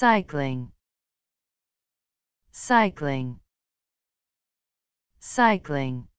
cycling, cycling, cycling.